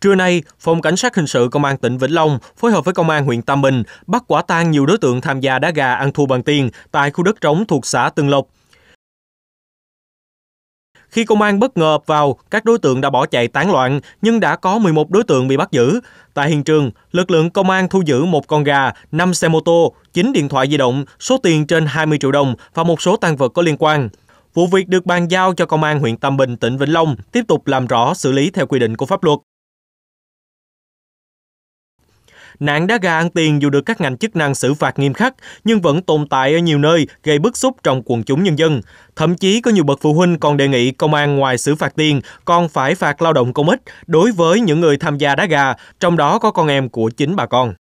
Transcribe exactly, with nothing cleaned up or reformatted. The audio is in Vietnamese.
Trưa nay, Phòng Cảnh sát hình sự Công an tỉnh Vĩnh Long phối hợp với Công an huyện Tam Bình bắt quả tang nhiều đối tượng tham gia đá gà ăn thua bằng tiền tại khu đất trống thuộc xã Tường Lộc. Khi công an bất ngờ ập vào, các đối tượng đã bỏ chạy tán loạn, nhưng đã có mười một đối tượng bị bắt giữ. Tại hiện trường, lực lượng công an thu giữ một con gà, năm xe mô tô, chín điện thoại di động, số tiền trên hai mươi triệu đồng và một số tang vật có liên quan. Vụ việc được bàn giao cho Công an huyện Tam Bình, tỉnh Vĩnh Long tiếp tục làm rõ xử lý theo quy định của pháp luật. Nạn đá gà ăn tiền dù được các ngành chức năng xử phạt nghiêm khắc nhưng vẫn tồn tại ở nhiều nơi, gây bức xúc trong quần chúng nhân dân. Thậm chí có nhiều bậc phụ huynh còn đề nghị công an ngoài xử phạt tiền còn phải phạt lao động công ích đối với những người tham gia đá gà, trong đó có con em của chính bà con.